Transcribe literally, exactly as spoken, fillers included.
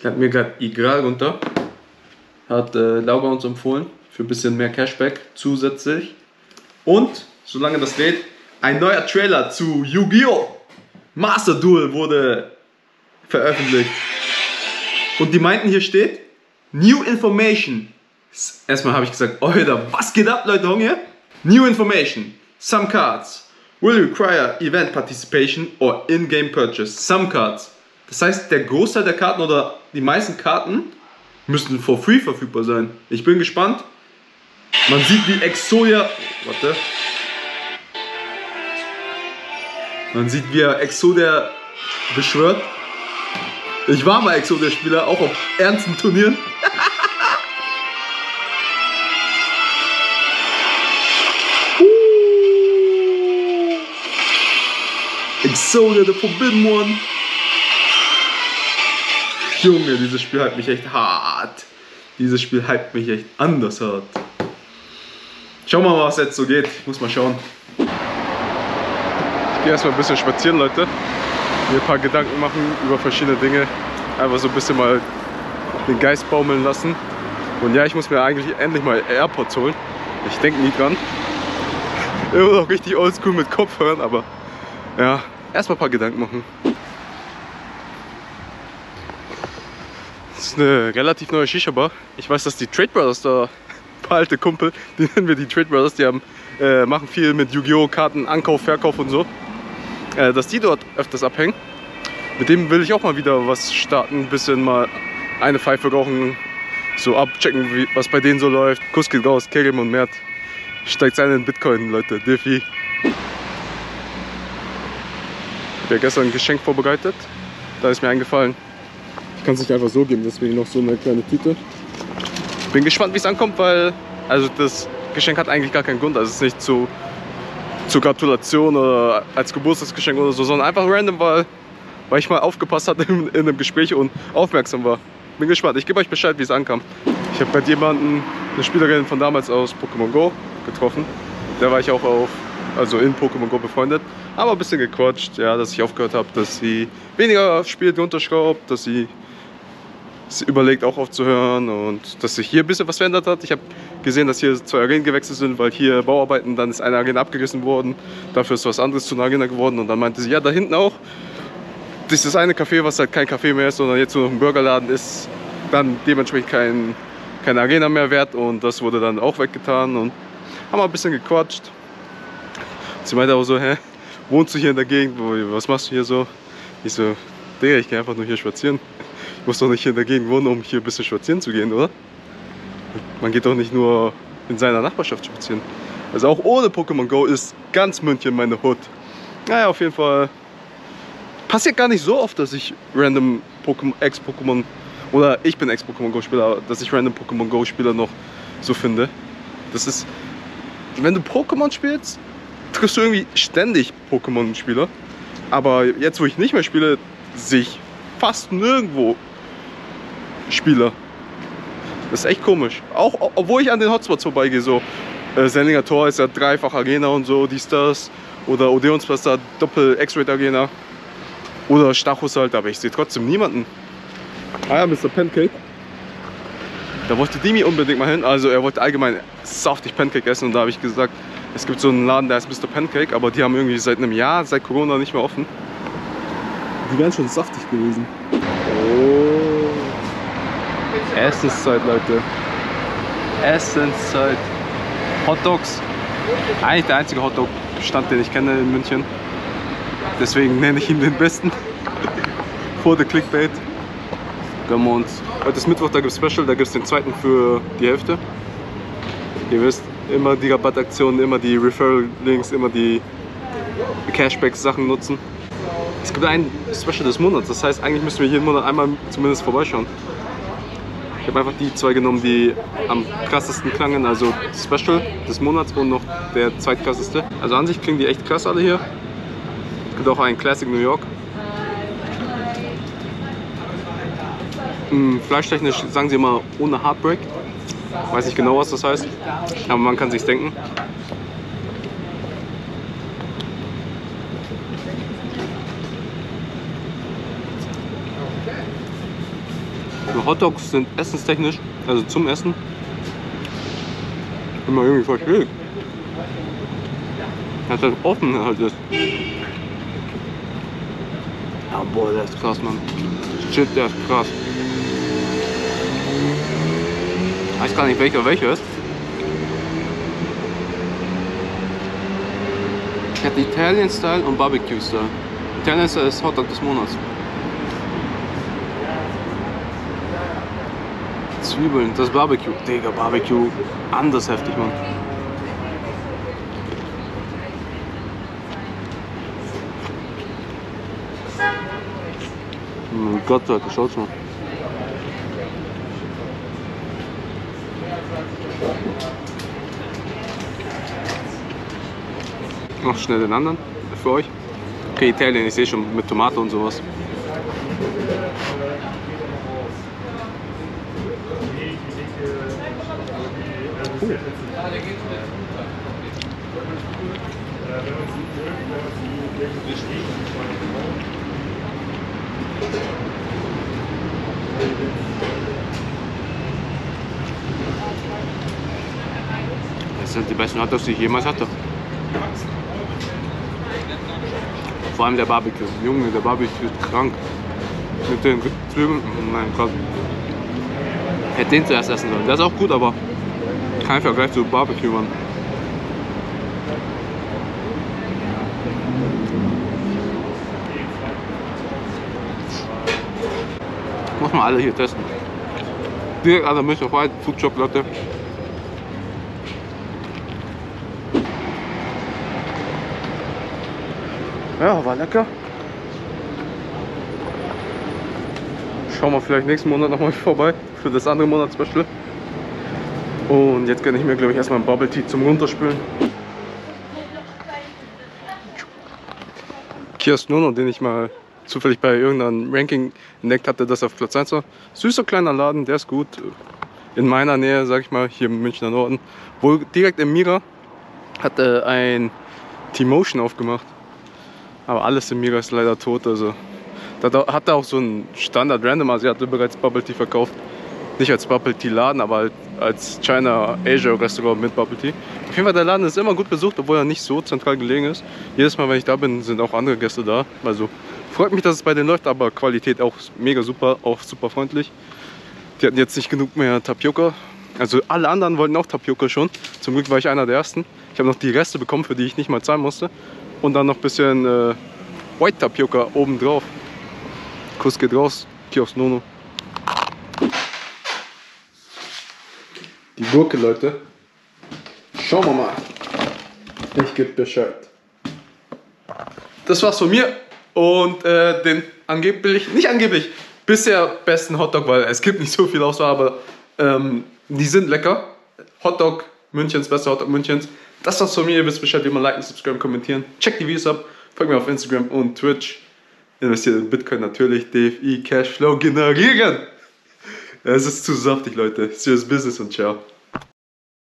klappt mir gerade egal runter. Hat äh, Laura uns empfohlen für ein bisschen mehr Cashback zusätzlich. Und, solange das geht, ein neuer Trailer zu Yu-Gi-Oh! Master Duel wurde veröffentlicht. Und die meinten, hier steht New Information. Erstmal habe ich gesagt, Alter, was geht ab, Leute, Hunger? New Information. Some cards will require event participation or in-game purchase. Some cards. Das heißt, der Großteil der Karten oder die meisten Karten müssen for free verfügbar sein. Ich bin gespannt. Man sieht, wie Exodia... Warte. Man sieht, wie er Exodia beschwört. Ich war mal Exodia-Spieler, auch auf ernsten Turnieren. Exodia, the Forbidden One. Junge, dieses Spiel hypt mich echt hart. Dieses Spiel hypt mich echt anders hart. Schauen wir mal, was jetzt so geht. Ich muss mal schauen. Ich gehe erstmal ein bisschen spazieren, Leute. Mir ein paar Gedanken machen über verschiedene Dinge. Einfach so ein bisschen mal den Geist baumeln lassen. Und ja, ich muss mir eigentlich endlich mal AirPods holen. Ich denke nie dran. Immer noch richtig oldschool mit Kopfhörern, aber ja, erstmal ein paar Gedanken machen. Das ist eine relativ neue Shisha-Bar. Ich weiß, dass die Trade Brothers da, ein paar alte Kumpel, die nennen wir die Trade Brothers, die haben, äh, machen viel mit Yu-Gi-Oh! Karten, Ankauf, Verkauf und so. Äh, dass die dort öfters abhängen. Mit dem will ich auch mal wieder was starten, ein bisschen mal eine Pfeife rauchen, so abchecken, wie, was bei denen so läuft. Kuss geht raus, Kegel und Mert. Steigt ein in Bitcoin, Leute, D F I. Ich habe ja gestern ein Geschenk vorbereitet, da ist mir eingefallen. Ich kann es nicht einfach so geben, deswegen noch so eine kleine Tüte. Bin gespannt, wie es ankommt, weil also das Geschenk hat eigentlich gar keinen Grund. Also es ist nicht zu, zur Gratulation oder als Geburtstagsgeschenk oder so, sondern einfach random, weil, weil ich mal aufgepasst hatte in, in einem Gespräch und aufmerksam war. Bin gespannt, ich gebe euch Bescheid, wie es ankam. Ich habe gerade jemanden, eine Spielerin von damals aus Pokémon Go getroffen. Da war ich auch auf, also in Pokémon Go befreundet. Aber ein bisschen gequatscht, ja, dass ich aufgehört habe, dass sie weniger spielt, runterschraubt, dass sie Sie überlegt auch aufzuhören und dass sich hier ein bisschen was verändert hat. Ich habe gesehen, dass hier zwei Arenen gewechselt sind, weil hier Bauarbeiten, dann ist eine Arena abgerissen worden. Dafür ist was anderes zu einer Arena geworden und dann meinte sie, ja, da hinten auch. Das ist das eine Café, was halt kein Café mehr ist, sondern jetzt nur noch ein Burgerladen ist, dann dementsprechend kein, keine Arena mehr wert und das wurde dann auch weggetan und haben ein bisschen gequatscht. Sie meinte auch so, hä, wohnst du hier in der Gegend, was machst du hier so? Ich so, Digga, ich gehe einfach nur hier spazieren. Ich muss doch nicht hier in der Gegend wohnen, um hier ein bisschen spazieren zu gehen, oder? Man geht doch nicht nur in seiner Nachbarschaft spazieren. Also auch ohne Pokémon Go ist ganz München meine Hood. Naja, auf jeden Fall passiert gar nicht so oft, dass ich random Ex-Pokémon, oder ich bin Ex-Pokémon Go Spieler, dass ich random Pokémon Go Spieler noch so finde. Das ist, wenn du Pokémon spielst, triffst du irgendwie ständig Pokémon Spieler. Aber jetzt, wo ich nicht mehr spiele, sehe ich fast nirgendwo Spieler. Das ist echt komisch. Auch obwohl ich an den Hotspots vorbeigehe, so äh, Sendinger Tor ist ja dreifach Arena und so, dies, das. Oder Odeon's Plasta, Doppel-X-Raid Arena. Oder Stachus halt, aber ich sehe trotzdem niemanden. Ah ja, Mister Pancake. Da wollte Dimi unbedingt mal hin. Also er wollte allgemein saftig Pancake essen und da habe ich gesagt, es gibt so einen Laden, der heißt Mister Pancake, aber die haben irgendwie seit einem Jahr, seit Corona nicht mehr offen. Die wären schon saftig gewesen. Oh. Essenszeit, Leute. Essenszeit. Hot Dogs. Eigentlich der einzige Hot Dog Stand, den ich kenne in München. Deswegen nenne ich ihn den besten. Vor der Clickbait. Gönnen wir uns. Heute ist Mittwoch, da gibt es Special. Da gibt es den zweiten für die Hälfte. Ihr wisst, immer die Rabattaktionen, immer die Referral-Links, immer die Cashback-Sachen nutzen. Es gibt ein Special des Monats, das heißt, eigentlich müssen wir jeden Monat einmal zumindest vorbeischauen. Ich habe einfach die zwei genommen, die am krassesten klangen, also Special des Monats und noch der zweitkrasseste. Also an sich klingen die echt krass alle hier. Es gibt auch einen Classic New York. Hm, fleischtechnisch sagen sie immer ohne Heartbreak. Weiß nicht genau, was das heißt, aber man kann sich's denken. Hotdogs sind essenstechnisch, also zum Essen, immer irgendwie voll schwierig. Dass das offen halt ist. Ja, boah, der ist krass, Mann. Shit, der ist krass. Ich weiß gar nicht, welcher welcher ist. Ich hatte Italian Style und Barbecue Style. Italian Style ist Hotdog des Monats. Zwiebeln, das Barbecue. Digga, Barbecue. Anders heftig, Mann. Mein Gott, Leute, schaut's mal. Noch schnell den anderen für euch. Okay, Italien, ich sehe schon mit Tomate und sowas. Uh. Das sind die besten Hotdogs, die ich jemals hatte. Vor allem der Barbecue. Junge, der Barbecue ist krank. Mit den Zwiebeln. Nein, Gott. Hätte den zuerst essen sollen. Der ist auch gut, aber kein Vergleich zu Barbecue, Mann. Muss man alle hier testen. Direkt alle Milch auf White, Foodshop, Leute. Ja, war lecker. Schauen wir vielleicht nächsten Monat nochmal vorbei für das andere Monatsspecial. Und jetzt kann ich mir, glaube ich, erstmal einen Bubble Tea zum Runterspülen. Kio's Schnurno, den ich mal zufällig bei irgendeinem Ranking entdeckt hatte, dass er auf Platz eins war. Süßer kleiner Laden, der ist gut. In meiner Nähe, sag ich mal, hier im Münchner Norden. Wohl direkt im Mira hat äh, ein T-Motion aufgemacht. Aber alles im Mira ist leider tot, also. Da hat er auch so einen Standard Random, also er hatte bereits Bubble Tea verkauft. Nicht als Bubble Tea Laden, aber als China Asia Restaurant mit Bubble Tea. Auf jeden Fall, der Laden ist immer gut besucht, obwohl er nicht so zentral gelegen ist. Jedes Mal, wenn ich da bin, sind auch andere Gäste da. Also freut mich, dass es bei denen läuft, aber Qualität auch mega super, auch super freundlich. Die hatten jetzt nicht genug mehr Tapioca. Also alle anderen wollten auch Tapioca schon. Zum Glück war ich einer der ersten. Ich habe noch die Reste bekommen, für die ich nicht mal zahlen musste. Und dann noch ein bisschen äh, White Tapioca oben drauf. Kuss geht raus, Kio's Schnurno. Die Gurke, Leute. Schauen wir mal. Ich gebe Bescheid. Das war's von mir und äh, den angeblich, nicht angeblich, bisher besten Hotdog, weil es gibt nicht so viel Auswahl, aber ähm, die sind lecker. Hotdog Münchens, bester Hotdog Münchens. Das war's von mir, ihr wisst Bescheid, wie man liken, subscriben, kommentieren. Checkt die Videos ab, folgt mir auf Instagram und Twitch. Investiert in Bitcoin natürlich, D F I, Cashflow generieren. Es ist zu saftig, Leute. Serious Business und ciao.